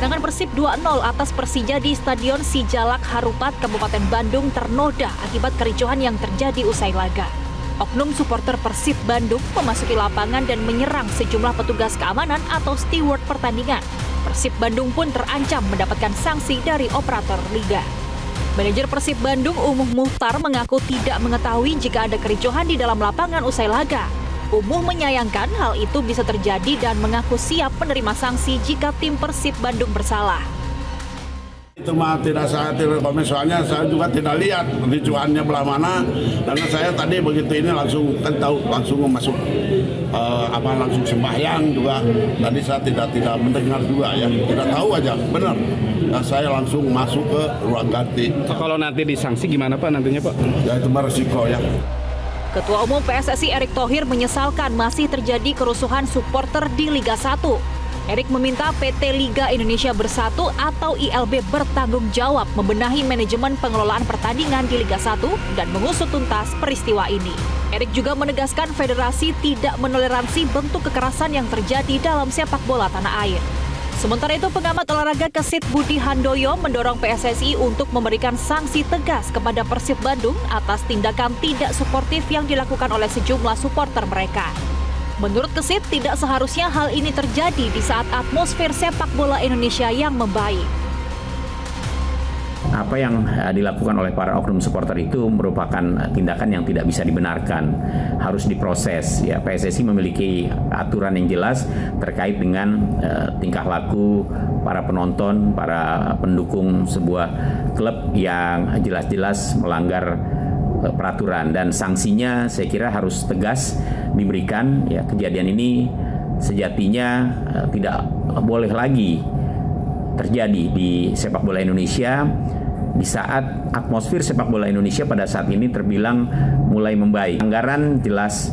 Kemenangan Persib 2-0 atas Persija di Stadion Si Jalak Harupat, Kabupaten Bandung ternoda akibat kericuhan yang terjadi usai laga. Oknum supporter Persib Bandung memasuki lapangan dan menyerang sejumlah petugas keamanan atau steward pertandingan. Persib Bandung pun terancam mendapatkan sanksi dari operator liga. Manajer Persib Bandung Umuh Muchtar mengaku tidak mengetahui jika ada kericuhan di dalam lapangan usai laga. Umuh menyayangkan hal itu bisa terjadi dan mengaku siap menerima sanksi jika tim Persib Bandung bersalah. Itu mah tidak komen, soalnya saya juga tidak lihat ricuannya belah mana, karena saya tadi begitu ini langsung kan tahu, langsung masuk langsung sembahyang juga. Tadi saya tidak mendengar juga ya, tidak tahu aja, benar. Nah, saya langsung masuk ke ruang ganti. Kalau nanti disanksi gimana Pak nantinya Pak? Ya itu beresiko ya. Ketua Umum PSSI Erick Thohir menyesalkan masih terjadi kerusuhan supporter di Liga 1. Erick meminta PT Liga Indonesia Bersatu atau ILB bertanggung jawab membenahi manajemen pengelolaan pertandingan di Liga 1 dan mengusut tuntas peristiwa ini. Erick juga menegaskan federasi tidak menoleransi bentuk kekerasan yang terjadi dalam sepak bola tanah air. Sementara itu, pengamat olahraga Kesit Budi Handoyo mendorong PSSI untuk memberikan sanksi tegas kepada Persib Bandung atas tindakan tidak suportif yang dilakukan oleh sejumlah supporter mereka. Menurut Kesit, tidak seharusnya hal ini terjadi di saat atmosfer sepak bola Indonesia yang membaik. Apa yang dilakukan oleh para oknum supporter itu merupakan tindakan yang tidak bisa dibenarkan, harus diproses. Ya, PSSI memiliki aturan yang jelas terkait dengan tingkah laku para penonton, para pendukung sebuah klub yang jelas-jelas melanggar peraturan, dan sanksinya saya kira harus tegas diberikan. Ya, kejadian ini sejatinya tidak boleh lagi terjadi di sepak bola Indonesia di saat atmosfer sepak bola Indonesia pada saat ini terbilang mulai membaik. Anggaran jelas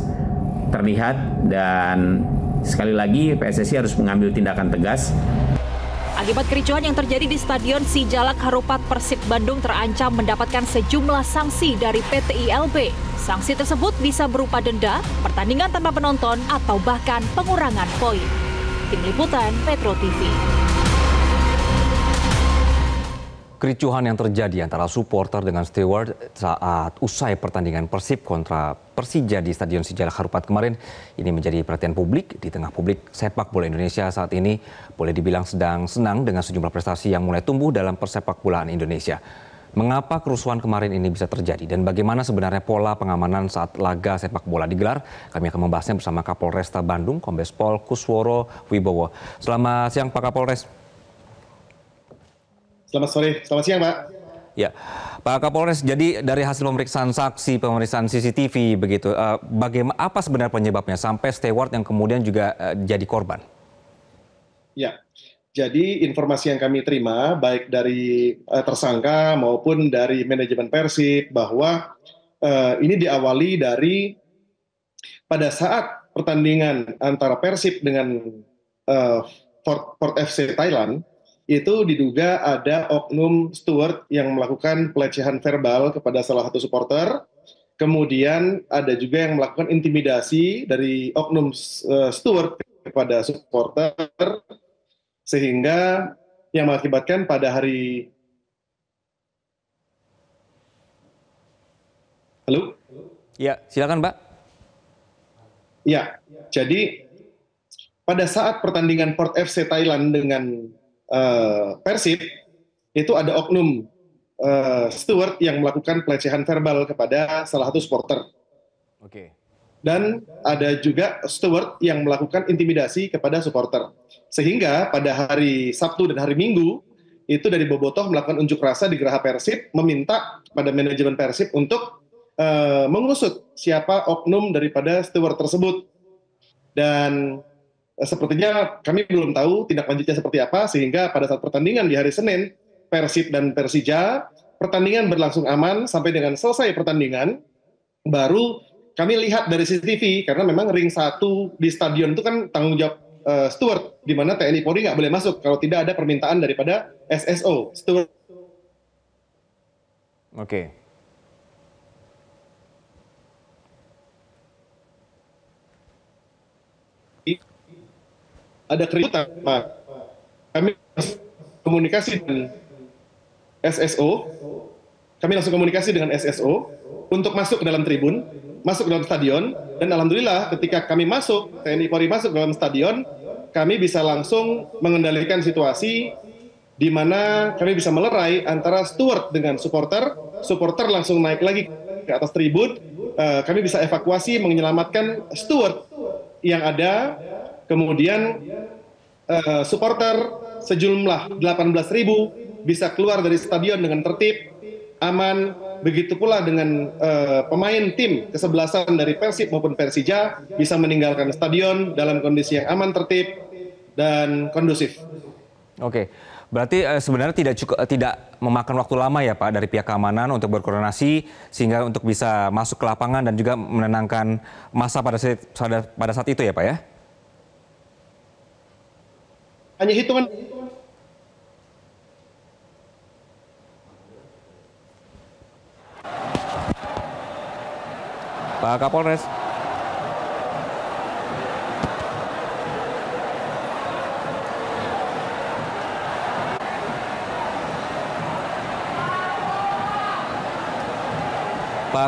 terlihat dan sekali lagi PSSI harus mengambil tindakan tegas. Akibat kericuhan yang terjadi di Stadion Si Jalak Harupat, Persib Bandung terancam mendapatkan sejumlah sanksi dari PT ILB. Sanksi tersebut bisa berupa denda, pertandingan tanpa penonton, atau bahkan pengurangan poin. Tim Liputan Metro TV. Kericuhan yang terjadi antara supporter dengan steward saat usai pertandingan Persib kontra Persija di Stadion Si Jalak Harupat kemarin ini menjadi perhatian publik. Di tengah publik sepak bola Indonesia saat ini boleh dibilang sedang senang dengan sejumlah prestasi yang mulai tumbuh dalam persepak bolaan Indonesia. Mengapa kerusuhan kemarin ini bisa terjadi dan bagaimana sebenarnya pola pengamanan saat laga sepak bola digelar? Kami akan membahasnya bersama Kapolresta Bandung, Kombes Pol Kusworo Wibowo. Selamat siang Pak Kapolres. Selamat sore, selamat siang Pak. Ya, Pak Kapolres, jadi dari hasil pemeriksaan saksi, pemeriksaan CCTV begitu, apa sebenarnya penyebabnya sampai steward yang kemudian juga jadi korban? Ya, jadi informasi yang kami terima baik dari tersangka maupun dari manajemen Persib bahwa ini diawali dari pada saat pertandingan antara Persib dengan Port FC Thailand, itu diduga ada oknum steward yang melakukan pelecehan verbal kepada salah satu supporter. Kemudian ada juga yang melakukan intimidasi dari oknum steward kepada supporter, sehingga yang mengakibatkan pada hari... Halo? Ya, silakan Mbak. Ya, jadi pada saat pertandingan Port FC Thailand dengan Persib, itu ada oknum steward yang melakukan pelecehan verbal kepada salah satu supporter. Oke. Dan ada juga steward yang melakukan intimidasi kepada supporter. Sehingga pada hari Sabtu dan hari Minggu, itu dari Bobotoh melakukan unjuk rasa di Graha Persib, meminta kepada manajemen Persib untuk mengusut siapa oknum daripada steward tersebut. Dan sepertinya kami belum tahu tindak lanjutnya seperti apa, sehingga pada saat pertandingan di hari Senin, Persib dan Persija, pertandingan berlangsung aman sampai dengan selesai pertandingan, baru kami lihat dari CCTV, karena memang ring 1 di stadion itu kan tanggung jawab steward, di mana TNI Polri nggak boleh masuk kalau tidak ada permintaan daripada SSO, steward. Oke. Ada keributan, Pak. Kami komunikasi dengan SSO, kami langsung komunikasi dengan SSO untuk masuk ke dalam tribun, masuk ke dalam stadion, dan alhamdulillah ketika kami masuk, TNI Polri masuk ke dalam stadion, kami bisa langsung mengendalikan situasi di mana kami bisa melerai antara steward dengan supporter, supporter langsung naik lagi ke atas tribun, kami bisa evakuasi menyelamatkan steward yang ada, kemudian supporter sejumlah 18.000 bisa keluar dari stadion dengan tertib, aman. Begitu pula dengan pemain tim kesebelasan dari Persib maupun Persija bisa meninggalkan stadion dalam kondisi yang aman, tertib, dan kondusif. Oke, berarti sebenarnya tidak memakan waktu lama ya Pak dari pihak keamanan untuk berkoordinasi sehingga untuk bisa masuk ke lapangan dan juga menenangkan massa pada saat itu ya Pak ya? Hanya hitungan. Pak Kapolres. Pak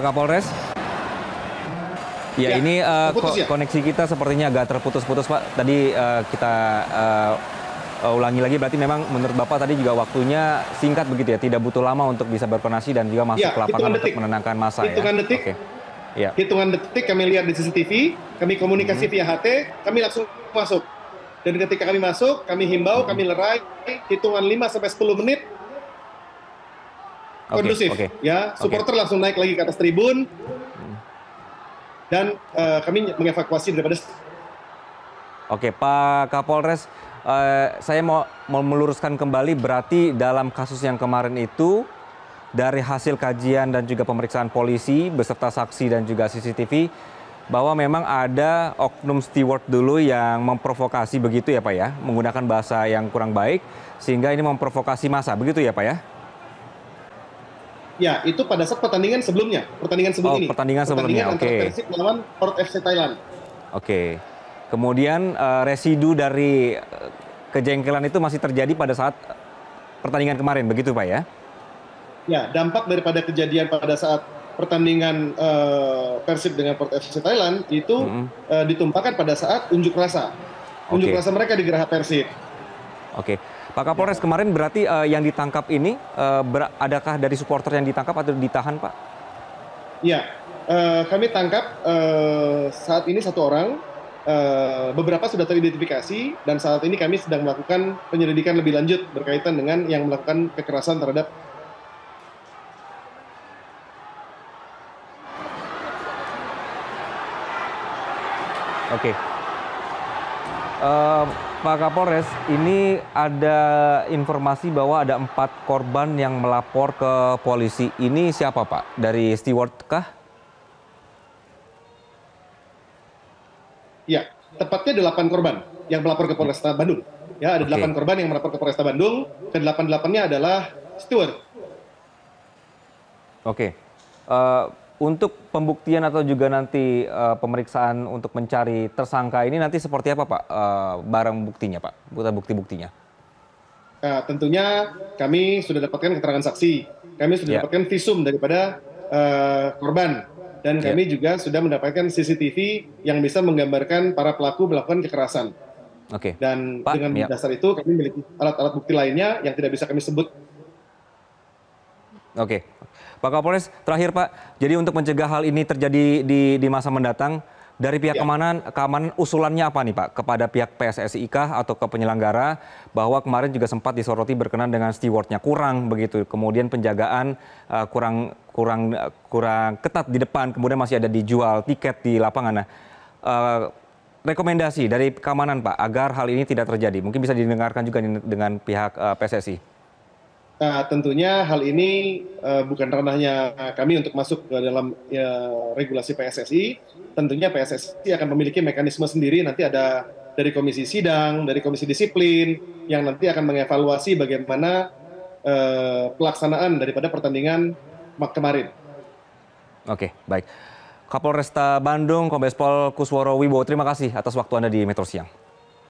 Kapolres. Ya, ini koneksi kita sepertinya agak terputus-putus Pak. Tadi kita ulangi lagi, berarti memang menurut Bapak tadi juga waktunya singkat begitu ya, tidak butuh lama untuk bisa berkoordinasi dan juga masuk ya, ke lapangan untuk menenangkan massa ya. Hitungan detik. Okay. Ya. Hitungan detik kami lihat di CCTV, kami komunikasi via HT, kami langsung masuk. Dan ketika kami masuk, kami himbau, kami lerai, hitungan 5-10 menit kondusif. Ya, supporter langsung naik lagi ke atas tribun. Dan kami mengevakuasi daripada. Oke, Pak Kapolres, saya mau meluruskan kembali, berarti dalam kasus yang kemarin itu dari hasil kajian dan juga pemeriksaan polisi beserta saksi dan juga CCTV bahwa memang ada oknum steward dulu yang memprovokasi begitu ya Pak ya, menggunakan bahasa yang kurang baik sehingga ini memprovokasi massa begitu ya Pak ya? Ya, itu pada saat pertandingan sebelumnya, pertandingan sebelumnya, oke. Persib melawan Port FC Thailand. Oke. Kemudian residu dari kejengkelan itu masih terjadi pada saat pertandingan kemarin begitu Pak ya? Ya, dampak daripada kejadian pada saat pertandingan Persib dengan Port FC Thailand itu ditumpahkan pada saat unjuk rasa. Unjuk rasa mereka di Graha Persib. Oke. Pak Kapolres, kemarin berarti yang ditangkap ini, adakah dari supporter yang ditangkap atau ditahan, Pak? Ya, kami tangkap saat ini 1 orang, beberapa sudah teridentifikasi, dan saat ini kami sedang melakukan penyelidikan lebih lanjut berkaitan dengan yang melakukan kekerasan terhadap. Oke, Pak Kapolres, ini ada informasi bahwa ada 4 korban yang melapor ke polisi. Ini siapa Pak? Dari steward kah? Ya, tepatnya 8 korban yang melapor ke Polresta Bandung. Ya, ada 8 korban yang melapor ke Polresta Bandung. Ke-8-8-nya adalah steward. Oke. Untuk pembuktian atau juga nanti pemeriksaan untuk mencari tersangka ini nanti seperti apa Pak barang buktinya Pak? Bukti-buktinya? Tentunya kami sudah dapatkan keterangan saksi, kami sudah dapatkan visum daripada korban, dan kami juga sudah mendapatkan CCTV yang bisa menggambarkan para pelaku melakukan kekerasan. Oke. Dan Pak, dengan dasar itu kami memiliki alat-alat bukti lainnya yang tidak bisa kami sebut. Oke. Pak Kapolres, terakhir Pak, jadi untuk mencegah hal ini terjadi di masa mendatang, dari pihak keamanan usulannya apa nih Pak? Kepada pihak PSSI kah atau ke penyelenggara, bahwa kemarin juga sempat disoroti berkenan dengan stewardnya kurang begitu, kemudian penjagaan kurang ketat di depan, kemudian masih ada dijual tiket di lapangan. Nah, rekomendasi dari keamanan Pak, agar hal ini tidak terjadi, mungkin bisa didengarkan juga dengan pihak PSSI. Nah, tentunya hal ini bukan ranahnya kami untuk masuk ke dalam regulasi PSSI. Tentunya PSSI akan memiliki mekanisme sendiri, nanti ada dari komisi sidang, dari komisi disiplin, yang nanti akan mengevaluasi bagaimana pelaksanaan daripada pertandingan kemarin. Oke, baik. Kapolresta Bandung, Kombes Pol Kusworo Wibowo, terima kasih atas waktu Anda di Metro Siang.